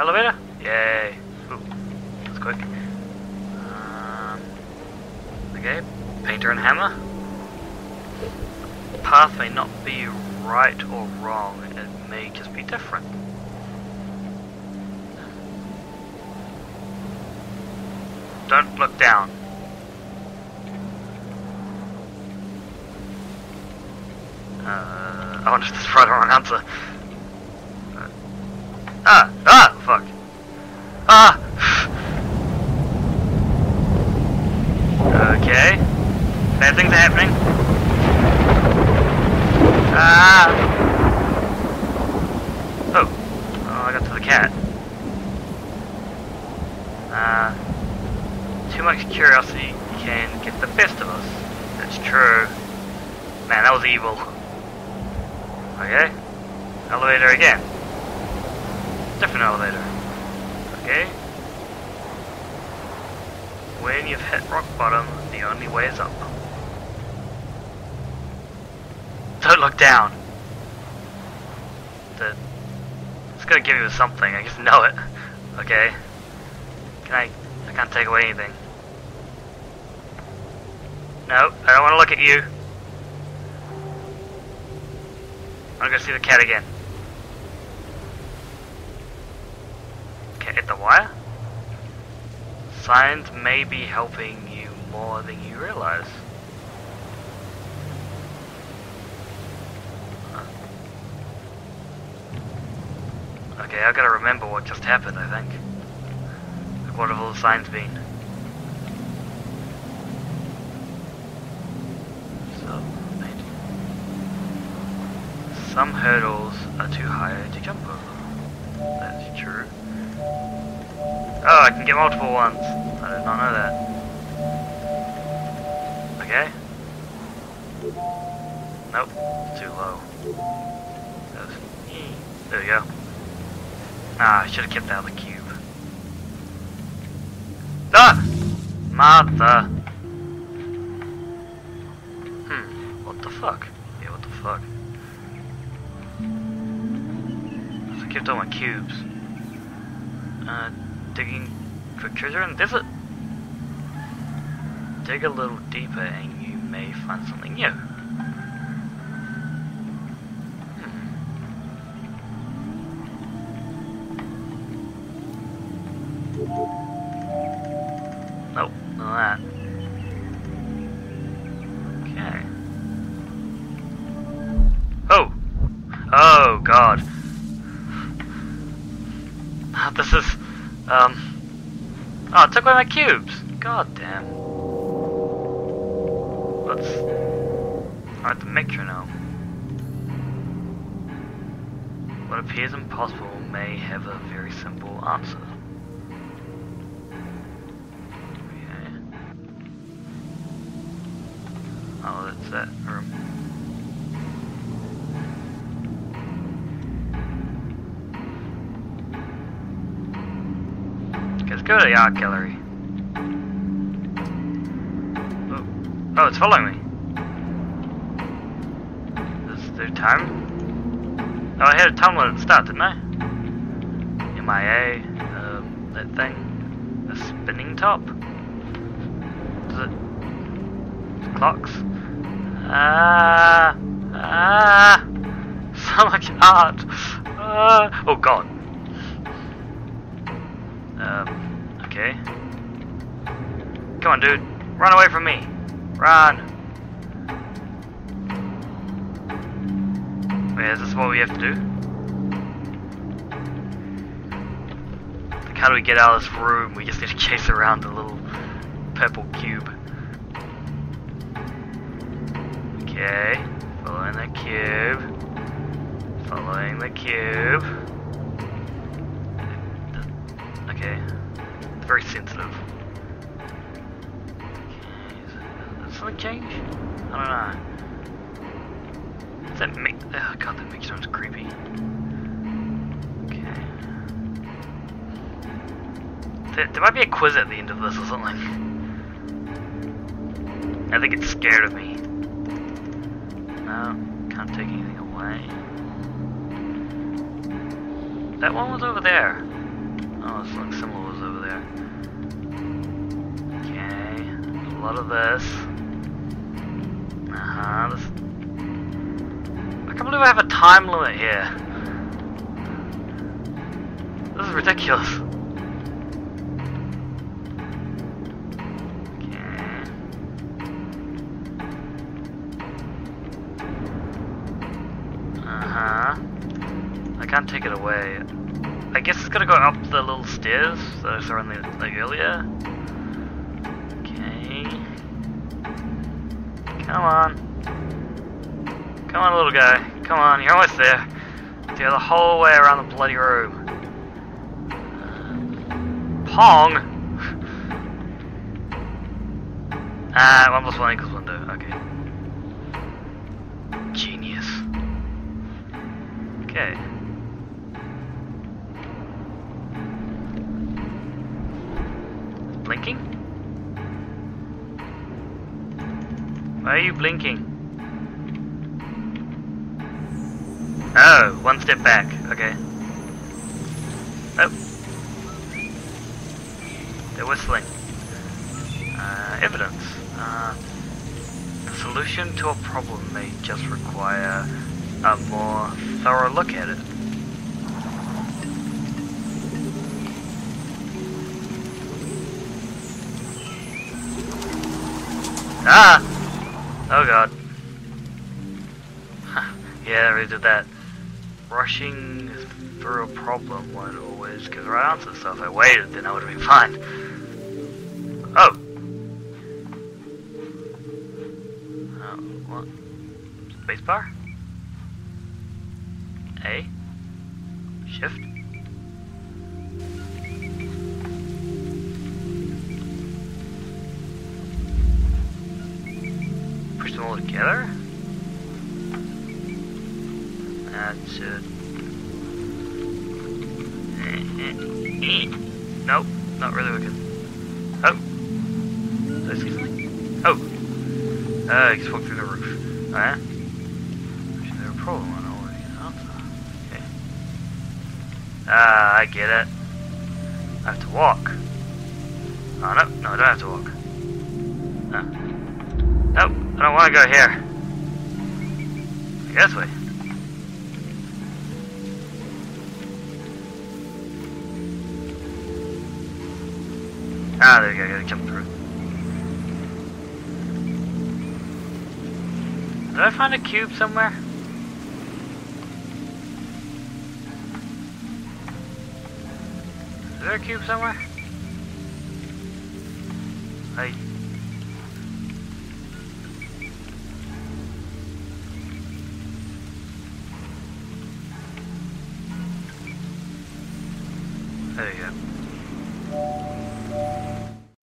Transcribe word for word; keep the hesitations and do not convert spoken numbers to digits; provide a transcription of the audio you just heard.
Elevator? Yay. Ooh, that's quick. Um, okay, painter and hammer. The path may not be right or wrong, it may just be different. Don't look down. Uh, I wonder if this is right or wrong answer. Ah! Ah! Fuck! Ah! Okay. Bad things are happening. Ah! Oh. Oh, I got to the cat. Ah. Uh, too much curiosity can get the best of us. That's true. Man, that was evil. Okay. Elevator again. Different elevator. Okay. When you've hit rock bottom, the only way is up. Don't look down. The, it's gonna give you something. I just know it. Okay. Can I? I can't take away anything. No, I don't want to look at you. I'm gonna see the cat again. Hit the wire? Signs may be helping you more than you realize. Okay, I've got to remember what just happened, I think. Like, what have all the signs been? So, some hurdles are too high to jump over. That's true. Oh, I can get multiple ones. I did not know that. Okay. Nope, it's too low. There we go. Ah, I should have kept out of the cube. Ah! Martha! Hmm, what the fuck? Yeah, what the fuck? I kept all my cubes. Uh... Digging for treasure in the desert? Dig a little deeper and you may find something new. Hmm. Nope, not that. Okay. Oh! Oh god. This is... Um, oh, it took away my cubes. God damn. Let's... I have to mixture now. What appears impossible may have a very simple answer. Okay. Oh, that's that room. Go to the art gallery. Oh, oh it's following me. Is there time? Oh, I had a tumbler at the start, didn't I? M I A, um, that thing. The spinning top. Is it? Clocks? Ah! Ah! So much art! Ah, oh god. Um. Okay. Come on, dude. Run away from me. Run. Wait, is this what we have to do? Like, how do we get out of this room? We just need to chase around the little purple cube. Okay. Following the cube. Following the cube. Okay. Very sensitive. Does something change? I don't know. Does that make... Oh god, that makes sounds creepy. Okay. There, there might be a quiz at the end of this or something. I think it's scared of me. No, can't take anything away. That one was over there. Oh, this looks similar was over there. Okay, a lot of this. Uh huh. This... I can't believe I have a time limit here. This is ridiculous. Okay. Uh huh. I can't take it away. I guess it's gonna go up the little stairs that I saw in the, like, earlier. Okay. Come on. Come on, little guy. Come on, you're almost there. Go the whole way around the bloody room. Pong? Ah, one plus one equals window. Okay. Genius. Okay. Blinking? Why are you blinking? Oh, one step back. Okay. Oh. They're whistling. Uh, evidence. Uh, the solution to a problem may just require a more thorough look at it. Ah! Oh god. Yeah, I already did that. Rushing through a problem won't always give the right answer, so if I waited then I would have been fine. Oh! Uh, what? Spacebar? A? Shift? All together? That's it. Nope, not really working. Oh! Did I see something? Oh! Uh, I just walked through the roof. Alright. Actually, there's a problem on all the way. Okay. Ah, uh, I get it. I have to walk. Oh no, no, I don't have to walk. No. Nope, I don't want to go here. This way. Ah, there we go, I gotta jump through. Did I find a cube somewhere? Is there a cube somewhere? I... There you go.